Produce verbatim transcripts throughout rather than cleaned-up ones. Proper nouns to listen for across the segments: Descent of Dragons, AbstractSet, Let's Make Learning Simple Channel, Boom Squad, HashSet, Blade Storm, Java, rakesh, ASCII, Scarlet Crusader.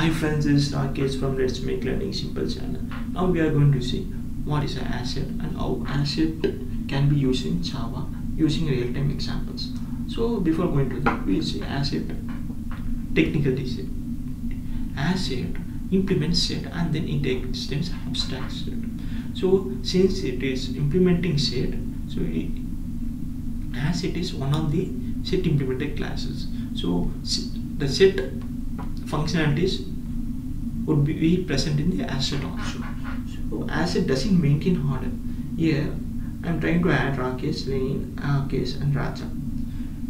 Hi friends, this is Rakesh from Let's Make Learning Simple Channel. Now we are going to see what is an asset and how asset can be used in Java using real-time examples. So before going to that, we will see asset, technical detail. Asset implements set and then it extends abstract set. So since it is implementing set, so it, asset is one of the set implemented classes. So the set functionalities would be present in the asset also. So asset doesn't maintain order. Here I am trying to add Rakesh, Lane, Rakesh and Raja.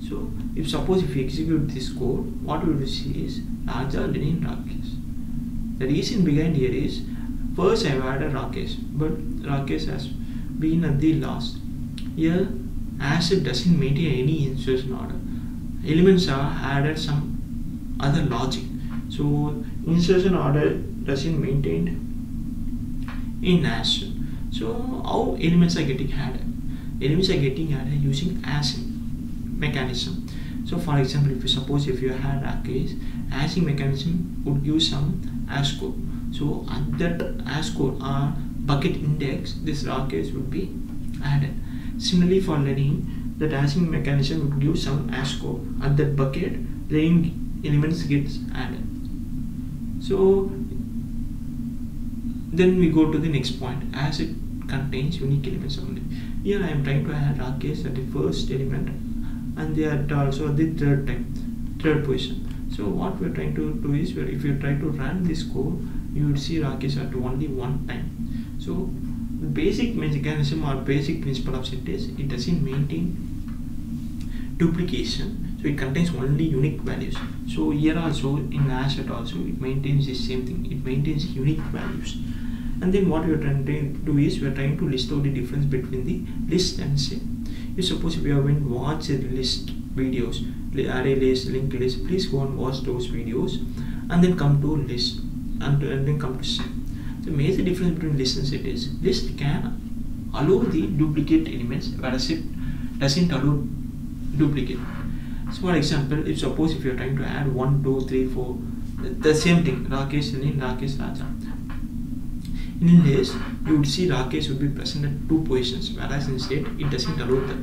So if suppose if we execute this code, what we will see is Raja, Lane, Rakesh. The reason behind here is, first I have added Rakesh, but Rakesh has been at the last. Here asset doesn't maintain any insertion order. Elements are added some other logic. So insertion order doesn't maintain in asset. So how elements are getting added? Elements are getting added using async mechanism. So for example, if you suppose if you had a case, async mechanism would give some hash code. So at that hash code or bucket index, this Rakesh would be added. Similarly for Lane, that async mechanism would give some hash code. At that bucket, Lane elements gets added. So then we go to the next point. As it contains unique elements only. Here I am trying to add Rakesh at the first element and they are also at the third time, third position. So what we are trying to do is, if you try to run this code, you would see Rakesh at only one time. So the basic mechanism or basic principle of set is it doesn't maintain duplication. So it contains only unique values. So here also in asset also it maintains the same thing. It maintains unique values. And then what we are trying to do is we are trying to list out the difference between the list and set. If suppose if you haven't watched the list videos, array list, linked list, please go and watch those videos and then come to list and, and then come to set. The major difference between list and set is list can allow the duplicate elements whereas set doesn't allow duplicate. So for example, if suppose if you are trying to add one, two, three, four, the same thing, Rakesh, Lane, Rakesh, Raja. In list, you would see Rakesh would be present at two positions, whereas in set, it doesn't allow that.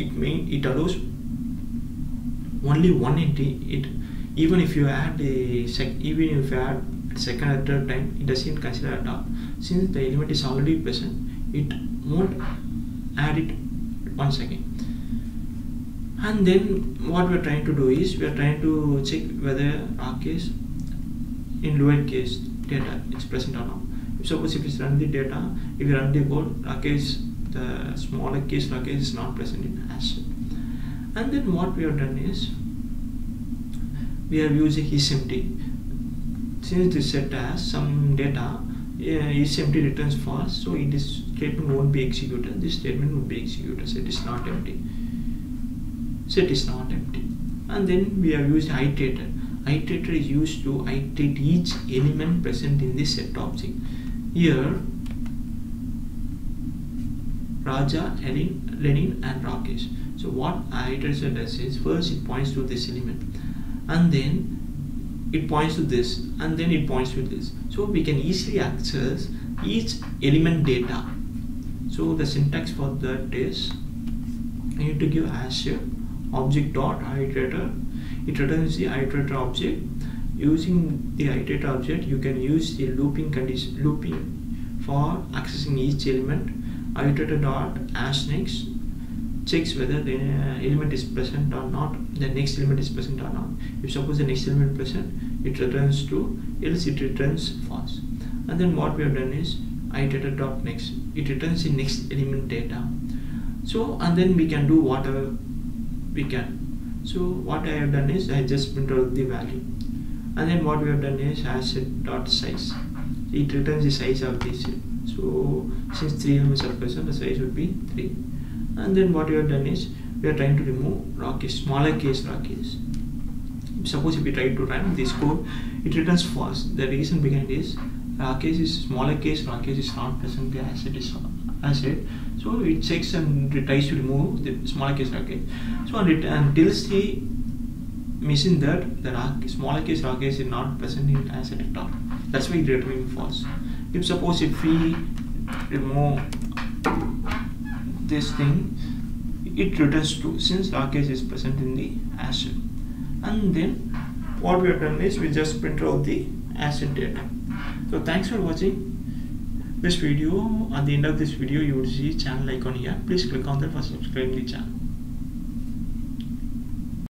It mean it allows only one entry. It even if you add a sec, even if you add second or third time, it doesn't consider at all. Since the element is already present, it won't add it once again. And then what we are trying to do is we are trying to check whether Rakesh in lowercase data is present or not. If suppose if you run the data, if you run the code, Rakesh, the smaller case Rakesh is not present in asset. And then what we have done is we have used isEmpty. Since this set has some data, isEmpty returns false, so it is statement won't be executed. This statement would be executed. Set is not empty. Set is not empty. And then we have used iterator. Iterator is used to iterate each element present in the set object. Here Raja, Lenin and Rakesh. So what iterator does is first it points to this element and then it points to this and then it points to this. So we can easily access each element data. So the syntax for that is I need to give asset object dot iterator. It returns the iterator object. Using the iterator object, you can use the looping condition looping for accessing each element. Iterator dot as next checks whether the element is present or not. The next element is present or not. If suppose the next element is present, it returns true. Else it returns false. And then what we have done is iterator dot next. It returns the next element data. So and then we can do whatever we can. So what I have done is I just print out the value and then what we have done is asset dot size. It returns the size of this set. So since three elements are present, the size would be three. And then what we have done is we are trying to remove Rakesh, smaller case Rakesh. Suppose if we try to run this code, it returns false. The reason behind is Rakesh is smaller case Rakesh is not present. The asset is asset. So it checks and tries to remove the smaller case Rakesh. So until the missing that the small case rakesh is not present in as a vector. That's why it returns false. If suppose if we remove this thing, it returns true since rakesh is present in the ASCII. And then what we have done is we just print out the ASCII data. So thanks for watching this video. At the end of this video you will see channel icon here. Please click on that for subscribing the channel.